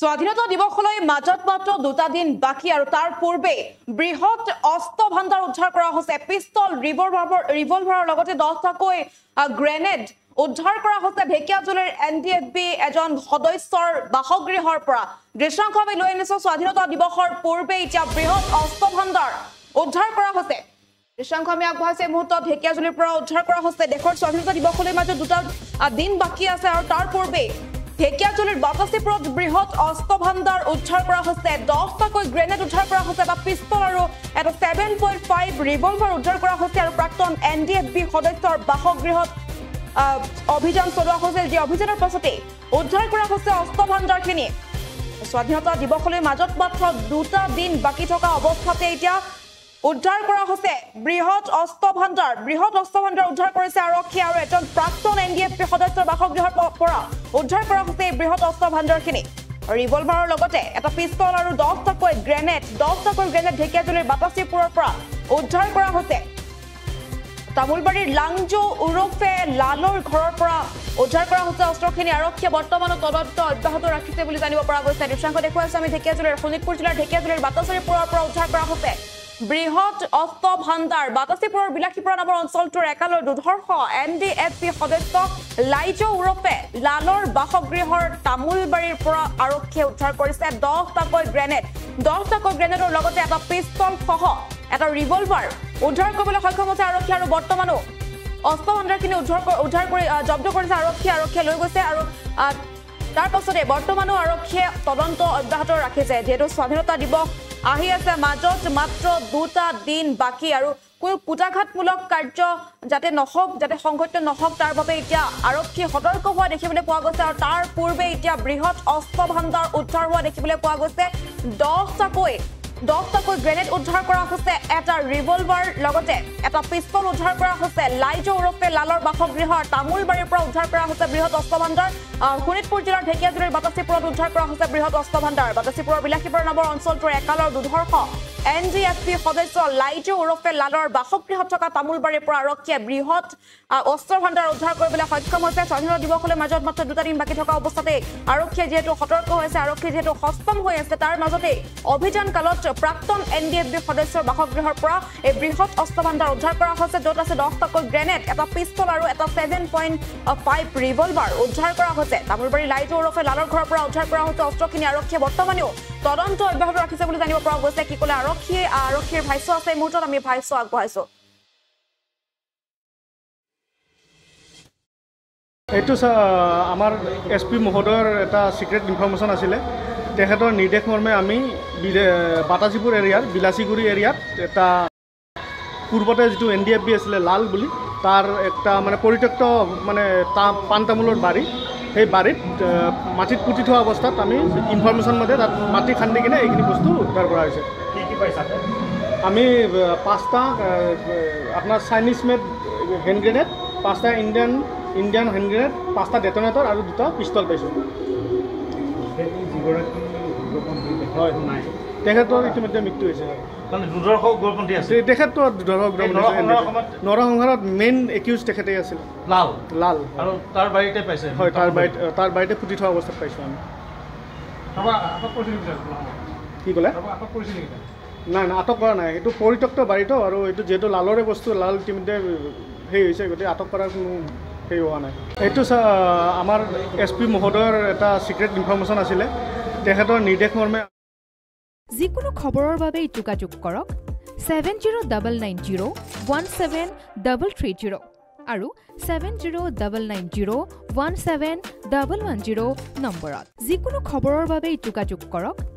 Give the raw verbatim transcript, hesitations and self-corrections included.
স্বাধীনতা দিবসলৈ মাজত মাত্ৰ দুটা দিন বাকি আৰু তাৰ পূৰ্বে বৃহৎ অস্ত্ৰ ভাণ্ডাৰ উদ্ধাৰ কৰা হৈছে পিস্তল ৰিভলভাৰ ৰিভলভাৰৰ লগতে দহটাকৈ গ্ৰেনেড উদ্ধাৰ কৰা হৈছে ঢেকিয়াজুলিৰ এনডিএফবি এজন সদস্যৰ বাসগৃহৰ পৰা দৃশ্যাংশ আমি লৈ আনিছো স্বাধীনতা দিবসৰ পূৰ্বে এটা বৃহৎ অস্ত্ৰ ভাণ্ডাৰ উদ্ধাৰ কৰা হৈছে দৃশ্যাংশ আমি আগবঢ়াইছে মুহূৰ্তত ঢেকিয়াজুলিৰ পৰা উদ্ধাৰ কৰা হৈছে দেশৰ স্বাধীনতা দিবসলৈ মাজত দুটা দিন বাকি আছে আৰু তাৰ পূৰ্বে ঢেকিয়াজুলিৰ বাতাসীপুৰত বৃহৎ অস্ত্ৰ ভাণ্ডাৰ উদ্ধাৰ কৰা হৈছে দহটাকৈ গ্ৰেনেড উদ্ধাৰ কৰা হৈছে বা পিস্তল আৰু এটা seven point five ৰিভলভাৰ উদ্ধাৰ কৰা হৈছে আৰু প্ৰাক্তন এনডিএফবি সদস্যৰ বাসগৃহত অভিযান চলোৱা হৈছে যে অভিযানৰ পাছতে উদ্ধাৰ কৰা হৈছে অস্ত্ৰ ভাণ্ডাৰখিনি স্বাধীনতা দিৱসলৈ মাজত মাত্ৰ দুটা দিন বাকী থকা অৱস্থাতে এতিয়া উদ্ধাৰ কৰা হৈছে বৃহৎ অস্ত্ৰ ভাণ্ডাৰ বৃহৎ অস্ত্ৰ ভাণ্ডাৰ উদ্ধাৰ কৰিছে আৰক্ষী আৰু এজন প্ৰাক্তন এনডিএফবি সদস্যৰ বাসগৃহৰ পৰা উদ্ধাৰ কৰা হৈছে বৃহৎ অস্ত্ৰ ভাণ্ডাৰখিনি ৰিভলভাৰৰ লগতে এটা পিস্তল আৰু দহটাকৈ গ্ৰেনেড দহটাকৈ গ্ৰেনেড ঢেকিয়াজুলিৰ বাতাসীপুৰৰ পৰা উদ্ধাৰ কৰা হৈছে তামুলবাৰীৰ লাংজো উৰফে লালৰ ঘৰৰ পৰা উদ্ধাৰ কৰা হৈছে অস্ত্ৰখিনি আৰক্ষী বৰ্তমানৰ তদন্ত অব্যাহত ৰাখিছে বুলি জানিব পৰা গৈছে দৃশ্যাংশ দেখুৱাইছো আমি ঢেকিয়াজুলিৰ শোণিতপুৰ জিলাৰ ঢেকিয়াজুলিৰ বাতাসীপুৰৰ পৰা উদ্ধাৰ কৰা হৈছে বৃহৎ অস্ত্ৰ ভাণ্ডাৰ বাতাসীপুৰৰ বিলাসীপুৰ নামৰ অঞ্চলটোৰ একালৰ দুৰ্ধৰ্ষ এনডিএফবি সদস্য লাইজো উৰফে লালৰ বাসগৃহৰ তামুলবাৰীৰ পৰা আৰক্ষীয়ে উদ্ধাৰ কৰিছে দহটাকৈ গ্ৰেনেড দহটাকৈ গ্ৰেনেডৰ লগতে এটা পিস্তল সহ এটা ৰিভলভাৰ উদ্ধাৰ কৰিবলৈ সক্ষম হৈছে আৰক্ষী আৰু বৰ্তমানো অস্ত্ৰ ভাণ্ডাৰখিনি উদ্ধাৰ উদ্ধাৰ কৰি জব্দ কৰিছে আৰক্ষী আৰক্ষীয়ে লৈ গৈছে আৰু তাৰ পাছতে বৰ্তমানো আৰক্ষীয়ে তদন্ত অব্যাহত ৰাখিছে যিহেতু স্বাধীনতা দিৱস আহি আছে মাজত মাত্ৰ দুটা দিন বাকি আৰু কোনো কুটাঘাতমূলক কাৰ্য যাতে নহওক যাতে সংঘটিত নহওক তাৰ বাবে এতিয়া আৰক্ষী সতৰ্ক হোৱা দেখিবলৈ পোৱা গৈছে আৰু তাৰ পূৰ্বে এতিয়া বৃহৎ অস্ত্ৰ ভাণ্ডাৰ উদ্ধাৰ হোৱা দেখিবলৈ পোৱা গৈছে দহটাকৈ দহটাকৈ গ্ৰেনেড উদ্ধাৰ কৰা হৈছে এটা ৰিভলভাৰ লগতে এটা পিস্তল উদ্ধাৰ কৰা হৈছে লাইজো উৰফে লালৰ বাসগৃহ তামুলবাৰীৰ পৰা উদ্ধাৰ কৰা হৈছে বৃহৎ অস্ত্ৰ ভাণ্ডাৰ শোণিতপুৰ জিলাৰ ঢেকিয়াজুলিৰ বাতাসীপুৰত উদ্ধাৰ কৰা হৈছে বৃহৎ অস্ত্ৰ ভাণ্ডাৰ বাতাসীপুৰৰ বিলাসীপুৰ নামৰ অঞ্চলটোৰ একালৰ দুৰ্ধৰ্ষ এনডিএফবি সদস্য লাইজো উৰফে লালৰ বাসগৃহত থকা তামুলবাৰীৰ পৰা আৰক্ষীয়ে বৃহৎ অস্ত্ৰ ভাণ্ডাৰ উদ্ধাৰ কৰিবলৈ সক্ষম হৈছে স্বাধীনতা দিৱসলৈ মাজত মাত্ৰ দুটা দিন বাকী থকা অৱস্থাতে আৰক্ষীয়ে যিহেতু সতৰ্ক হৈছে আৰক্ষী যিহেতু সষ্টম হৈ আছে তাৰ মাজতে অভিযান কালত প্ৰাক্তন এনডিএফবি সদস্যৰ বাসগৃহৰ পৰা এই বৃহৎ অস্ত্ৰ ভাণ্ডাৰ উদ্ধাৰ কৰা হৈছে য'ত আছে দহটাকৈ গ্ৰেনেড এটা পিস্তল আৰু এটা seven point five ৰিভলভাৰ উদ্ধাৰ কৰা হৈছে তামুলবাৰী লাইজো উৰফে লালৰ ঘৰৰ পৰা উদ্ধাৰ কৰা হৈছে অস্ত্ৰখিনি আৰক্ষীয়ে বৰ্তমানেও তদন্ত অব্যাহত ৰাখিছে বুলি জানিব পৰা গৈছে কি ক'লে আৰক্ষী আৰক্ষীৰ ভাষ্য আছে এই মুহূৰ্তত আমি ভাষ্য আগবঢ়াইছো এইটো আমাৰ এছ পি মহোদয়ৰ এটা সিক্ৰেট ইনফৰমেশন আছিলে তেখেতৰ নিৰ্দেশ মৰ্মে আমি বাতাসীপুৰ এৰিয়াৰ বিলাসীগুৰি এৰিয়াত এটা পূৰ্বতে যিটো এন ডি এফ বি আছিলে লাল বুলি তাৰ একটা মানে পৰিত্যক্ত মানে পাণ তামোলৰ বাৰী সেই বাৰীত মাটিত পুতি থোৱা অৱস্থাত আমি ইনফৰমেশ্যন মতে তাত মাটি খান্দি কিনে এইখিনি বস্তু উদ্ধাৰ কৰা হৈছে কি কি পাইছা আমি পাঁচটা আপোনাৰ চাইনিজ মেড হেণ্ড গ্ৰেনেড পাঁচটা ইণ্ডিয়ান ইণ্ডিয়ান হেণ্ড গ্ৰেনেড পাঁচটা ডেটনেটৰ আৰু দুটা পিষ্টল পাইছোঁ হয় নাই তেখেতৰ ইতিমধ্যে মৃত্যু হৈছে তেখেতৰ নৰসংহাৰত মেইন একিউজ তেখেতেই আছিল লাল লাল আৰু তাৰ বাৰীতে পাইছে হয় তাৰ বাৰীত তাৰ বাৰীতে পুতি থোৱা অৱস্থাত পাইছোঁ আমি কি ক'লে নাই নাই আটক কৰা নাই এইটো পৰিত্যক্ত বাৰীটো আৰু এইটো যিহেতু লালৰে বস্তু লাল ইতিমধ্যে সেই হৈছে গতিকে আটক কৰাৰ কোনো সেই হোৱা নাই এইটো আমাৰ এছ পি মহোদয়ৰ এটা ছিক্ৰেট ইনফৰমেশ্যন আছিলে তেখেতৰ নিৰ্দেশ মৰ্মে যিকোনো খবৰৰ বাবে যোগাযোগ কৰক seven zero double nine zero one seven double three zero আৰু seven zero double nine zero one seven double one zero নম্বৰত যিকোনো খবৰৰ বাবে যোগাযোগ কৰক